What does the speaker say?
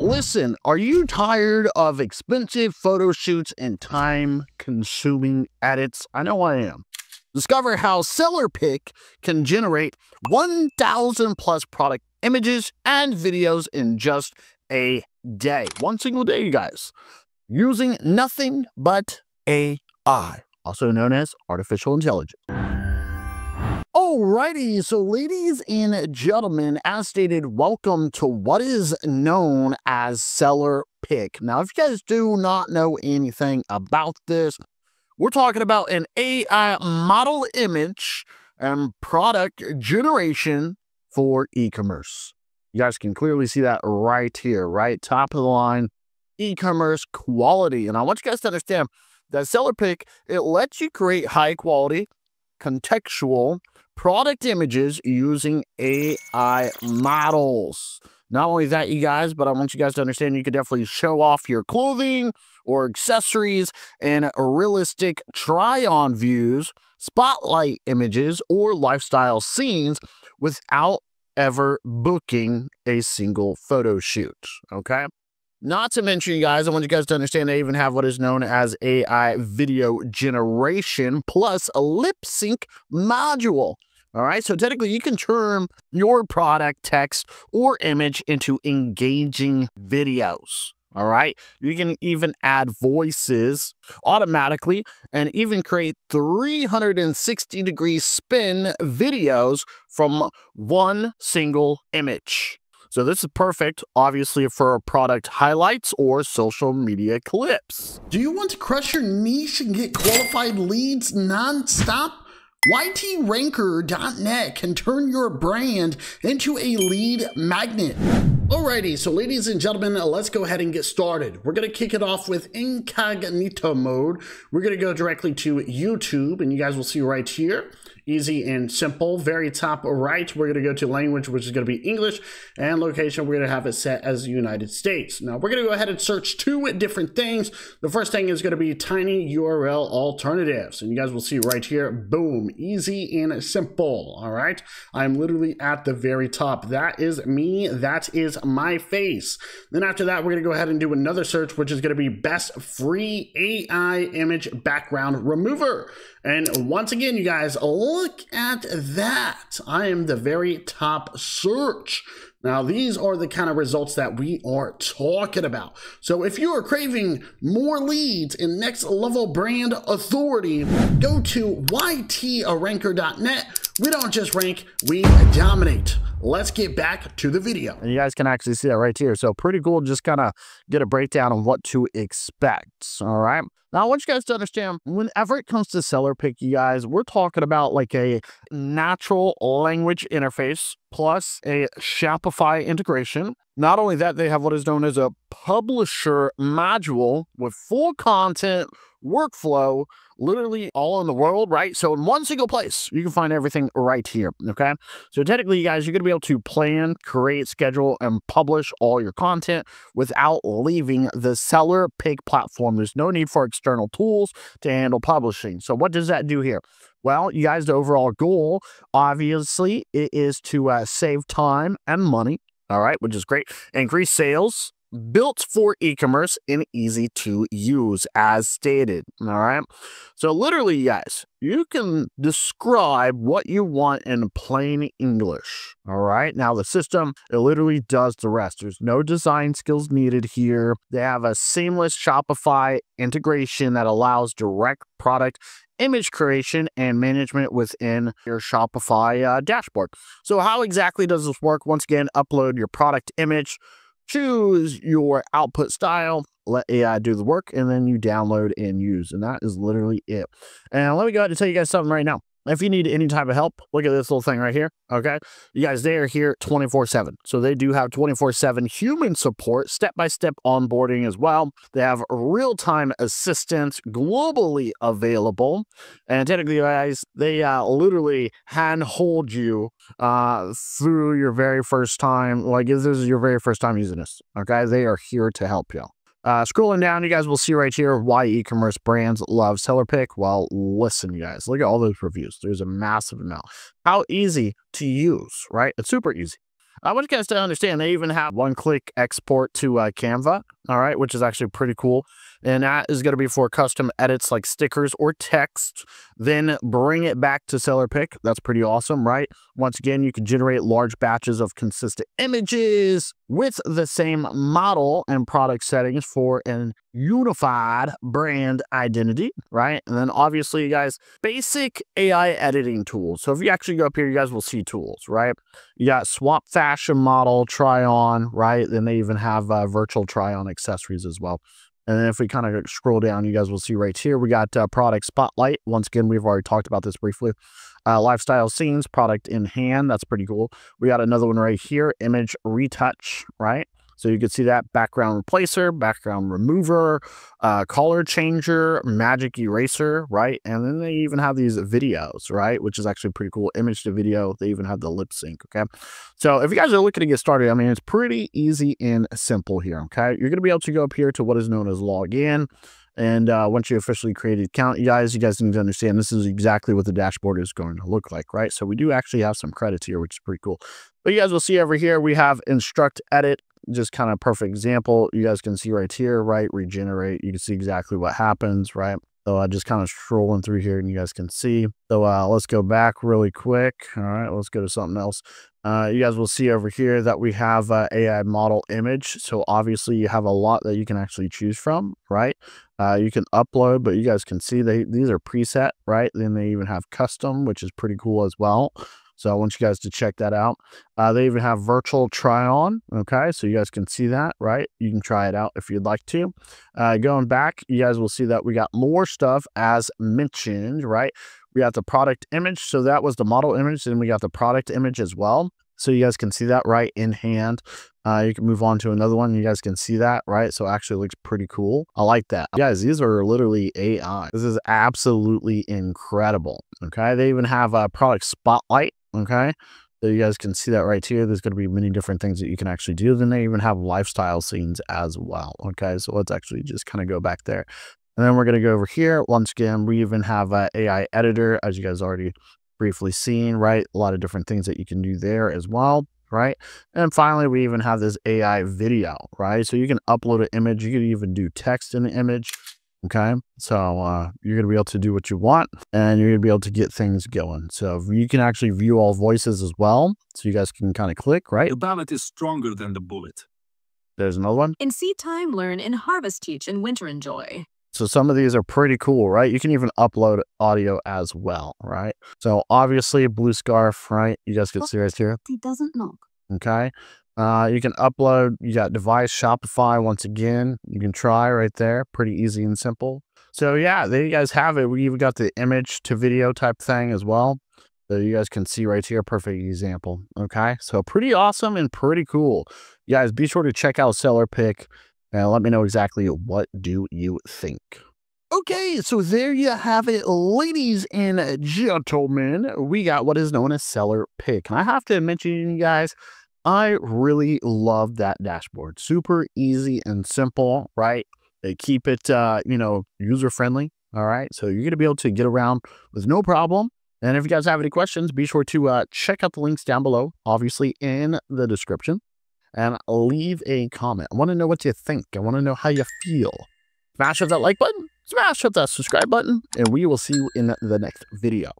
Listen, are you tired of expensive photo shoots and time-consuming edits? I know I am. Discover how SellerPic can generate 1,000 plus product images and videos in just a day. One single day, you guys. Using nothing but AI, also known as artificial intelligence. Alrighty, so ladies and gentlemen, as stated, welcome to what is known as SellerPic. Now, if you guys do not know anything about this, we're talking about an AI model image and product generation for e-commerce. You guys can clearly see that right here, right? Top of the line, e-commerce quality. And I want you guys to understand that SellerPic, it lets you create high quality, contextual product images using AI models. Not only that, you guys, but I want you guys to understand you can definitely show off your clothing or accessories and realistic try-on views, spotlight images, or lifestyle scenes without ever booking a single photo shoot, okay? Not to mention, you guys, I want you guys to understand they even have what is known as AI video generation plus a lip sync module. All right, so technically you can turn your product text or image into engaging videos. All right, you can even add voices automatically and even create 360-degree spin videos from one single image. So this is perfect, obviously, for product highlights or social media clips. Do you want to crush your niche and get qualified leads nonstop? YTRanker.net can turn your brand into a lead magnet. Alrighty, so ladies and gentlemen, let's go ahead and get started. We're going to kick it off with incognito mode. We're going to go directly to YouTube, and you guys will see right here, easy and simple. Very top right, we're going to go to language, which is going to be English, and location, we're going to have it set as United States. Now, we're going to go ahead and search two different things. The first thing is going to be tiny URL alternatives, and you guys will see right here, boom, easy and simple. All right, I'm literally at the very top. That is me. That is my face. Then after that, we're going to go ahead and do another search, which is going to be best free AI image background remover. And once again, you guys, look at that. I am the very top search. Now, these are the kind of results that we are talking about. So if you are craving more leads and next level brand authority, go to YTRanker.net. We don't just rank, we dominate. Let's get back to the video. And you guys can actually see that right here. So pretty cool, just kind of get a breakdown on what to expect, all right? Now, I want you guys to understand, whenever it comes to SellerPic, you guys, we're talking about like a natural language interface plus a Shopify integration. Not only that, they have what is known as a publisher module with full content, workflow, literally all in the world, right? So in one single place, you can find everything right here, okay? So technically, you guys, you're going to be able to plan, create, schedule, and publish all your content without leaving the SellerPic platform. There's no need for external tools to handle publishing. So what does that do here? Well, you guys, the overall goal, obviously, it is to save time and money, all right, which is great, increase sales, built for e-commerce and easy to use as stated. All right. So literally, you guys, you can describe what you want in plain English. All right. Now the system, it literally does the rest. There's no design skills needed here. They have a seamless Shopify integration that allows direct product image creation and management within your Shopify dashboard. So how exactly does this work? Once again, upload your product image, choose your output style, let AI do the work, and then you download and use. And that is literally it. And let me go ahead and tell you guys something right now. If you need any type of help, look at this little thing right here, okay? You guys, they are here 24/7. So they do have 24/7 human support, step-by-step onboarding as well. They have real-time assistance globally available. And technically, guys, they literally hand-hold you through your very first time. Like, if this is your very first time using this, okay? They are here to help you. Scrolling down, you guys will see right here why e-commerce brands love SellerPic. Well, listen, you guys, look at all those reviews. There's a massive amount. How easy to use, right? It's super easy. I want you guys to understand they even have one-click export to Canva, all right, which is actually pretty cool. And that is going to be for custom edits like stickers or text. Then bring it back to SellerPic. That's pretty awesome, right? Once again, you can generate large batches of consistent images with the same model and product settings for an unified brand identity, right? And then obviously, you guys, basic AI editing tools. So if you actually go up here, you guys will see tools, right? You got swap fashion model, try on, right? Then they even have virtual try on accessories as well. And then if we kind of scroll down, you guys will see right here, we got product spotlight. Once again, we've already talked about this briefly. Lifestyle scenes, product in hand. That's pretty cool. We got another one right here, image retouch, right? So you can see that background replacer, background remover, color changer, magic eraser, right? And then they even have these videos, right? Which is actually pretty cool. Image to video. They even have the lip sync, okay? So if you guys are looking to get started, I mean, it's pretty easy and simple here, okay? You're going to be able to go up here to what is known as login. And once you officially create an account, you guys need to understand this is exactly what the dashboard is going to look like, right? So we do actually have some credits here, which is pretty cool. But you guys will see over here, we have instruct, edit, just kind of perfect example. You guys can see right here, right? Regenerate. You can see exactly what happens, right? So I just kind of scrolling through here and you guys can see. So let's go back really quick. All right, let's go to something else. You guys will see over here that we have AI model image. So obviously you have a lot that you can actually choose from, right? You can upload, but you guys can see these are preset, right? Then they even have custom, which is pretty cool as well. So I want you guys to check that out. They even have virtual try on. Okay, so you guys can see that, right? You can try it out if you'd like to. Going back, you guys will see that we got more stuff as mentioned, right? We got the product image. So that was the model image. Then we got the product image as well. So you guys can see that right in hand. You can move on to another one. You guys can see that, right? So actually looks pretty cool. I like that. Guys, these are literally AI. This is absolutely incredible. Okay, they even have a product spotlight. Okay, so you guys can see that right here. There's going to be many different things that you can actually do. Then they even have lifestyle scenes as well. Okay, so let's actually just kind of go back there. And then we're going to go over here. Once again, we even have an AI editor, as you guys already briefly seen, right? A lot of different things that you can do there as well, right? And finally, we even have this AI video, right? So you can upload an image. You can even do text in the image. Okay, so you're going to be able to do what you want and you're going to be able to get things going. So you can actually view all voices as well. So you guys can kind of click, right? The ballot is stronger than the bullet. There's another one. In seed time, learn, in harvest, teach, and winter, enjoy. So some of these are pretty cool, right? You can even upload audio as well, right? So obviously blue scarf, right? You guys can see right here. He doesn't knock. Okay. You can upload, you got device, Shopify, once again, you can try right there. Pretty easy and simple. So yeah, there you guys have it. We even got the image to video type thing as well. So you guys can see right here, perfect example. Okay. So pretty awesome and pretty cool. You guys be sure to check out SellerPic and let me know exactly what do you think. Okay, so there you have it, ladies and gentlemen. We got what is known as SellerPic. And I have to mention, you guys, I really love that dashboard. Super easy and simple, right? They keep it, you know, user-friendly, all right? So you're going to be able to get around with no problem. And if you guys have any questions, be sure to check out the links down below, obviously in the description, and leave a comment. I want to know what you think. I want to know how you feel. Smash up that like button, smash up that subscribe button, and we will see you in the next video.